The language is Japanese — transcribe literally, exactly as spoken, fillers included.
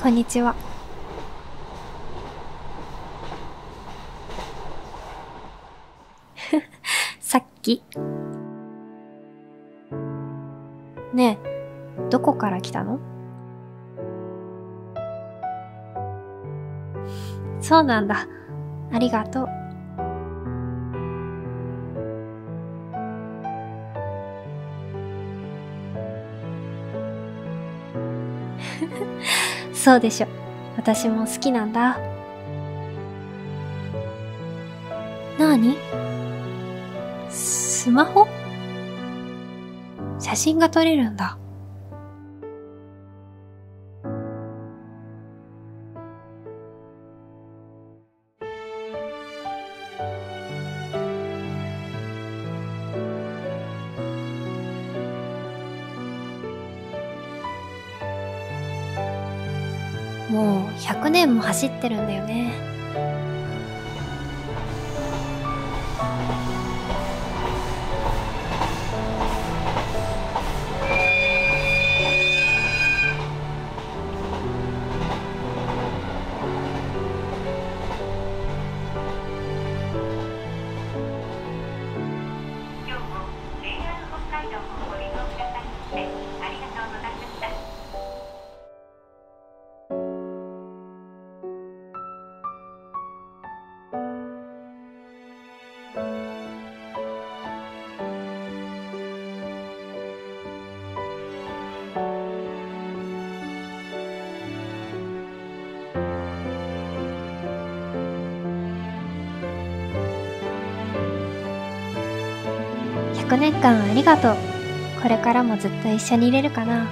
こんにちは。さっき。ねえ、どこから来たの？そうなんだ。ありがとう。そうでしょ。私も好きなんだ。なに？スマホ？写真が撮れるんだ。もうひゃくねんも走ってるんだよね。今日も ジェイアール 北海道をご利用くださいましてありがとうございました。ひゃくねんかんありがとう。これからもずっと一緒にいれるかな。